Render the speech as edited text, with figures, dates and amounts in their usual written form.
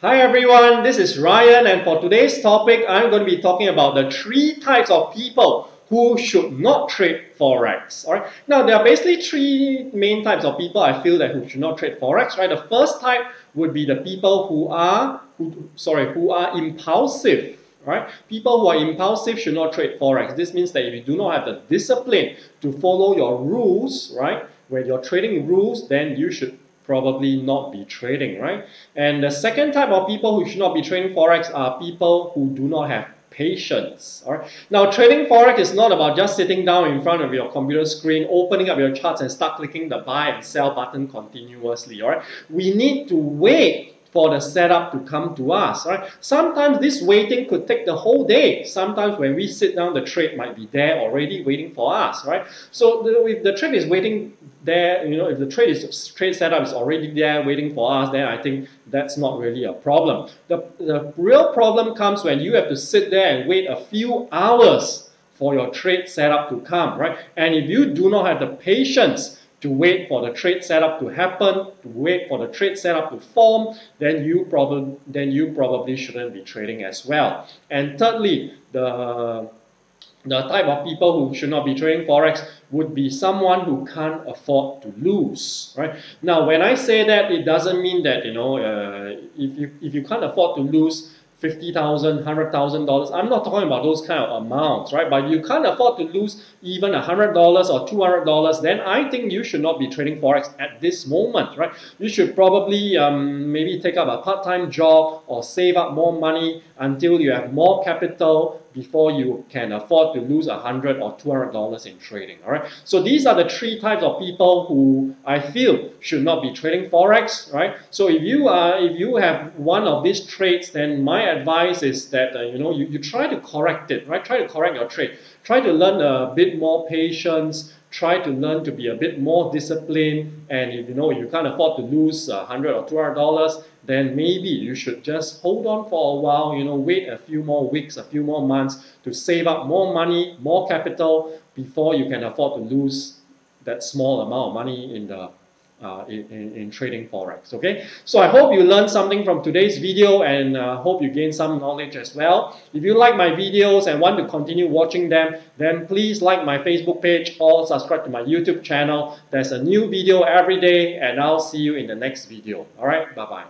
Hi everyone, this is Ryan, and for today's topic, I'm going to be talking about the three types of people who should not trade Forex. Alright, now there are basically three main types of people I feel that who should not trade Forex. Right, the first type would be the people who are impulsive. Right, people who are impulsive should not trade Forex. This means that if you do not have the discipline to follow your rules, right, when you're trading rules, then you should probably not be trading, right? And the second type of people who should not be trading Forex are people who do not have patience. All right. Now, trading Forex is not about just sitting down in front of your computer screen, opening up your charts and start clicking the buy and sell button continuously. All right. We need to wait for the setup to come to us. All right. Sometimes this waiting could take the whole day. Sometimes when we sit down, the trade might be there already waiting for us. Right. So if the trade is waiting there, you know, if the trade setup is already there waiting for us, then I think that's not really a problem. The real problem comes when you have to sit there and wait a few hours for your trade setup to come, right? And if you do not have the patience to wait for the trade setup to happen, to wait for the trade setup to form, then you probably shouldn't be trading as well. And thirdly, the type of people who should not be trading Forex would be someone who can't afford to lose, right? Now, when I say that, it doesn't mean that, you know, if you can't afford to lose $50,000, $100,000, I'm not talking about those kind of amounts, right? But if you can't afford to lose even $100 or $200, then I think you should not be trading Forex at this moment, right? You should probably maybe take up a part-time job or save up more money until you have more capital before you can afford to lose $100 or $200 in trading, all right? So these are the three types of people who I feel should not be trading Forex, right? So if you have one of these traits, then my advice is that you try to correct it, right? Try to correct your trade. Try to learn a bit more patience. Try to learn to be a bit more disciplined. And if you know you can't afford to lose $100 or $200, then maybe you should just hold on for a while, you know, wait a few more weeks, a few more months to save up more money, more capital before you can afford to lose that small amount of money in the in trading Forex. Okay, so I hope you learned something from today's video, and hope you gain some knowledge as well. If you like my videos and want to continue watching them, then please like my Facebook page or subscribe to my YouTube channel. There's a new video every day, and I'll see you in the next video. All right, bye bye.